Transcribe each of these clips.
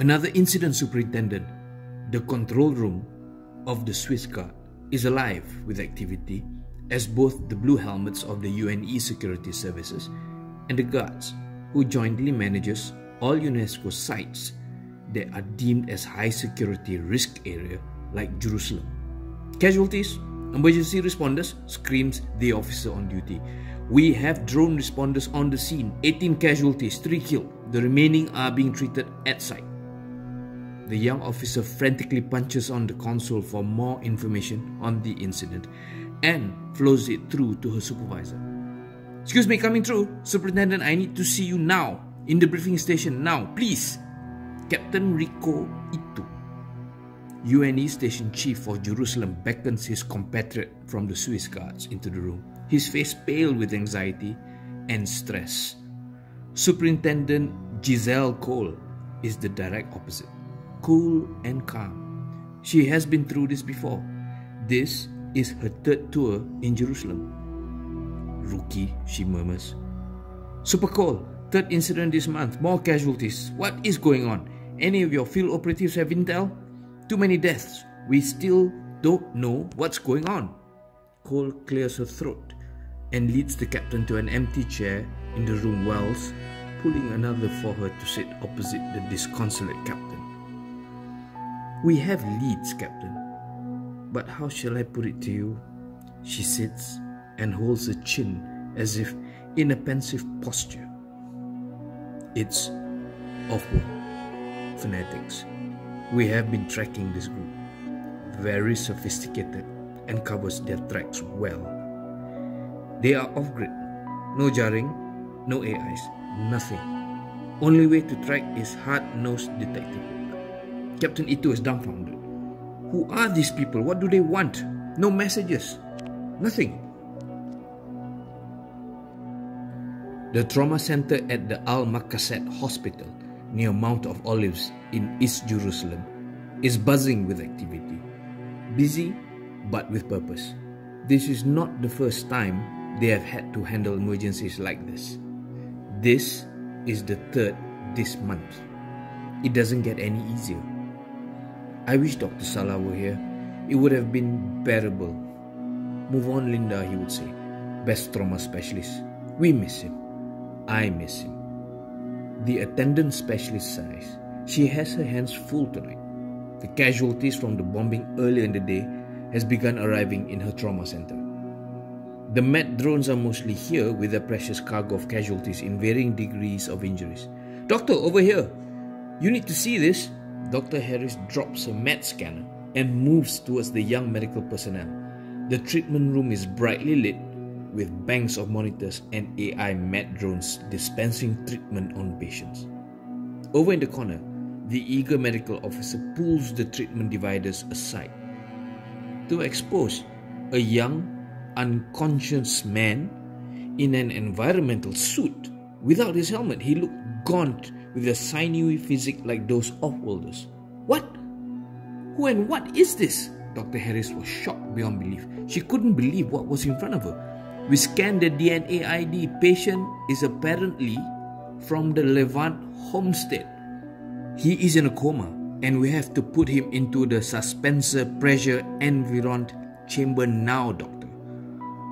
Another incident, Superintendent. The control room of the Swiss Guard is alive with activity, as both the blue helmets of the UNE Security Services and the guards, who jointly manages all UNESCO sites that are deemed as high security risk area like Jerusalem. Casualties, emergency responders, screams the officer on duty. We have drone responders on the scene, 18 casualties, 3 killed. The remaining are being treated at site. The young officer frantically punches on the console for more information on the incident and flows it through to her supervisor. Excuse me, coming through. Superintendent, I need to see you now. In the briefing station now, please. Captain Rico Ito, UNE Station Chief for Jerusalem, beckons his compatriot from the Swiss Guards into the room, his face pale with anxiety and stress. Superintendent Giselle Cole is the direct opposite. Cool and calm. She has been through this before. This is her 3rd tour in Jerusalem. Rookie, she murmurs. Super Cole, 3rd incident this month, more casualties. What is going on? Any of your field operatives have intel? Too many deaths. We still don't know what's going on. Cole clears her throat and leads the captain to an empty chair in the room whilst pulling another for her to sit opposite the disconsolate captain. We have leads, Captain, but how shall I put it to you? She sits and holds her chin as if in a pensive posture. It's awful. Fanatics. We have been tracking this group. Very sophisticated and covers their tracks well. They are off-grid. No jarring, no AIs, nothing. Only way to track is hard-nosed detective. Captain Ito is dumbfounded. Who are these people? What do they want? No messages. Nothing. The trauma center at the Al Makassad Hospital near Mount of Olives in East Jerusalem is buzzing with activity. Busy, but with purpose. This is not the first time they have had to handle emergencies like this. This is the 3rd this month. It doesn't get any easier. I wish Dr. Salah were here. It would have been bearable. Move on, Linda, he would say. Best trauma specialist. We miss him. I miss him. The attendant specialist sighs. She has her hands full tonight. The casualties from the bombing earlier in the day has begun arriving in her trauma center. The med drones are mostly here with their precious cargo of casualties in varying degrees of injuries. Doctor, over here. You need to see this. Dr. Harris drops her med scanner and moves towards the young medical personnel. The treatment room is brightly lit with banks of monitors and AI med drones dispensing treatment on patients. Over in the corner, the eager medical officer pulls the treatment dividers aside to expose a young, unconscious man in an environmental suit. Without his helmet, he looked gaunt, with a sinewy physique like those off-worlders. What? Who and what is this? Dr. Harris was shocked beyond belief. She couldn't believe what was in front of her. We scanned the DNA ID. Patient is apparently from the Levant homestead. He is in a coma and we have to put him into the suspensor pressure environed chamber now, Doctor.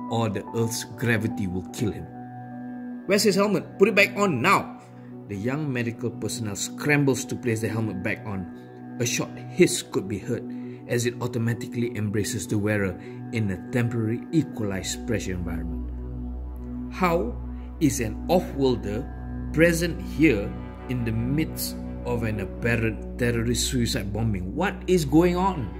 Or the Earth's gravity will kill him. Where's his helmet? Put it back on now. The young medical personnel scrambles to place the helmet back on. A short hiss could be heard as it automatically embraces the wearer in a temporary equalized pressure environment. How is an off-worlder present here in the midst of an apparent terrorist suicide bombing? What is going on?